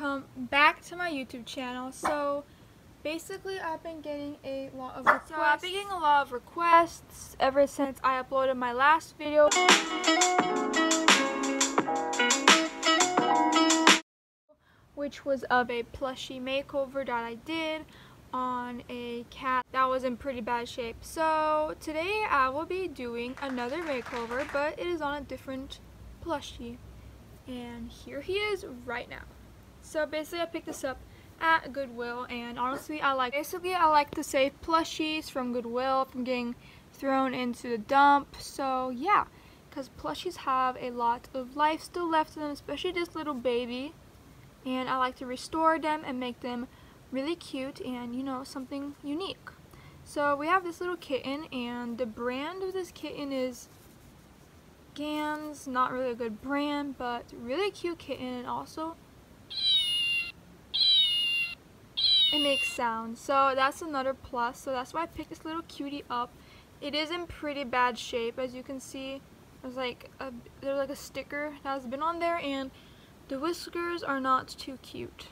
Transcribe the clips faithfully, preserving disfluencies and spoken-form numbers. welcome back to my YouTube channel. So basically I've been getting a lot of requests. So I've been getting a lot of requests ever since I uploaded my last video. Which was of a plushie makeover that I did on a cat that was in pretty bad shape. So today I will be doing another makeover, but it is on a different plushie. And here he is right now. So basically I picked this up at Goodwill, and honestly I like basically I like to save plushies from Goodwill from getting thrown into the dump. So yeah, because plushies have a lot of life still left to them, especially this little baby, and I like to restore them and make them really cute and, you know, something unique. So we have this little kitten, and the brand of this kitten is Gans, not really a good brand, but really cute kitten, and also it makes sounds, so that's another plus. So that's why I picked this little cutie up. It is in pretty bad shape, as you can see. There's like a there's like a sticker that has been on there, and the whiskers are not too cute.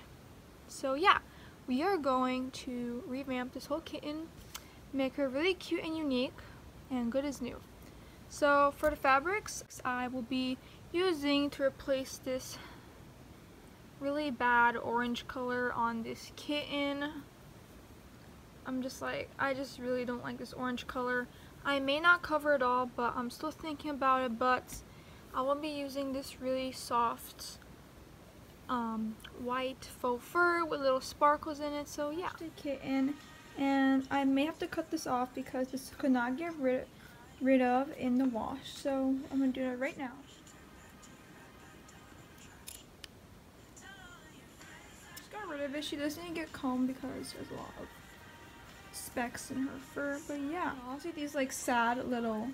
So yeah, we are going to revamp this whole kitten, make her really cute and unique and good as new. So for the fabrics I will be using to replace this really bad orange color on this kitten. I'm just like, I just really don't like this orange color. I may not cover it all, but I'm still thinking about it, but I will be using this really soft um, white faux fur with little sparkles in it. So yeah, the kitten, and I may have to cut this off because this could not get rid of rid of in the wash, so I'm gonna do that right now. Just got rid of it. She doesn't need to get combed because there's a lot of specks in her fur, but yeah, honestly these like sad little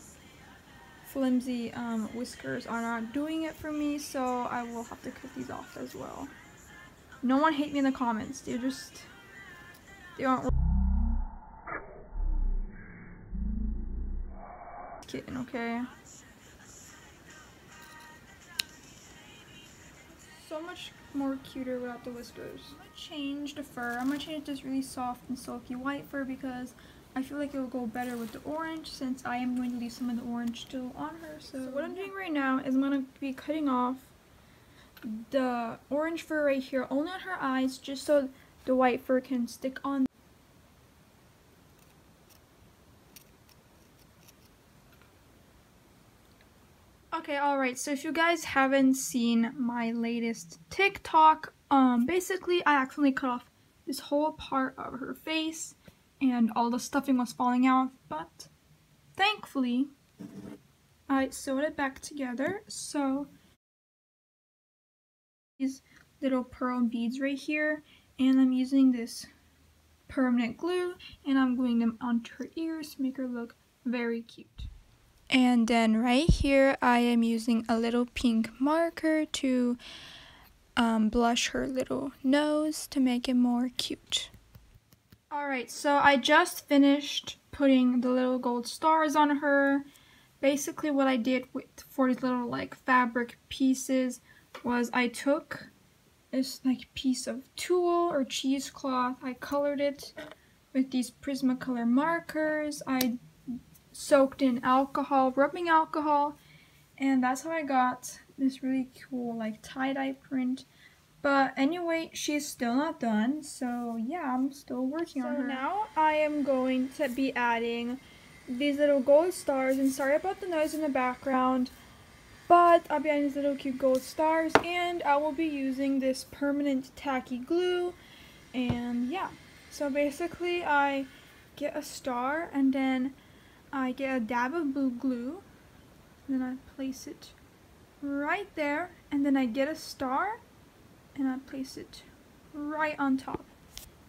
flimsy um, whiskers are not doing it for me, so I will have to cut these off as well. No one hate me in the comments, they're just they aren't kitten, okay? So much more cuter without the whiskers. I'm gonna change the fur. I'm gonna change this really soft and silky white fur because I feel like it will go better with the orange, since I am going to leave some of the orange still on her. So, so what I'm doing right now is I'm gonna be cutting off the orange fur right here, only on her eyes, just so the white fur can stick on. Okay, alright, so if you guys haven't seen my latest TikTok, um, basically I accidentally cut off this whole part of her face and all the stuffing was falling out, but thankfully I sewed it back together. So these little pearl beads right here, and I'm using this permanent glue and I'm gluing them onto her ears to make her look very cute. And then right here, I am using a little pink marker to um, blush her little nose to make it more cute. Alright, so I just finished putting the little gold stars on her. Basically what I did with, for these little like fabric pieces was I took this like piece of tulle or cheesecloth. I colored it with these Prismacolor markers. I soaked in alcohol, rubbing alcohol, and that's how I got this really cool like tie-dye print. But anyway, she's still not done, so yeah, I'm still working so on her. So now I am going to be adding these little gold stars, and sorry about the noise in the background, but I'll be adding these little cute gold stars, and I will be using this permanent tacky glue. And yeah, so basically I get a star, and then I get a dab of blue glue, and then I place it right there, and then I get a star, and I place it right on top,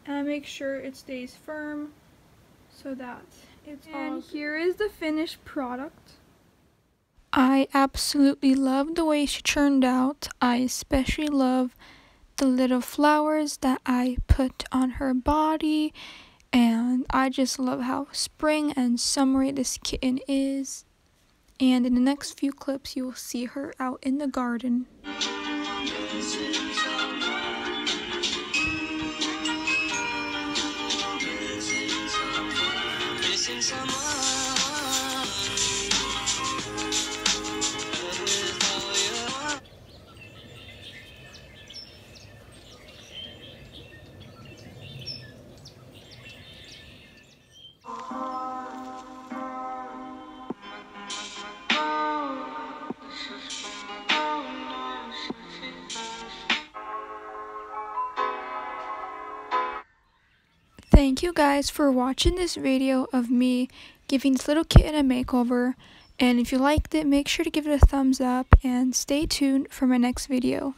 and I make sure it stays firm, so that it's all. And here is the finished product. I absolutely love the way she turned out. I especially love the little flowers that I put on her body. And I just love how spring and summery this kitten is. And in the next few clips, you will see her out in the garden. Thank you guys for watching this video of me giving this little kitten a makeover, and if you liked it, make sure to give it a thumbs up and stay tuned for my next video.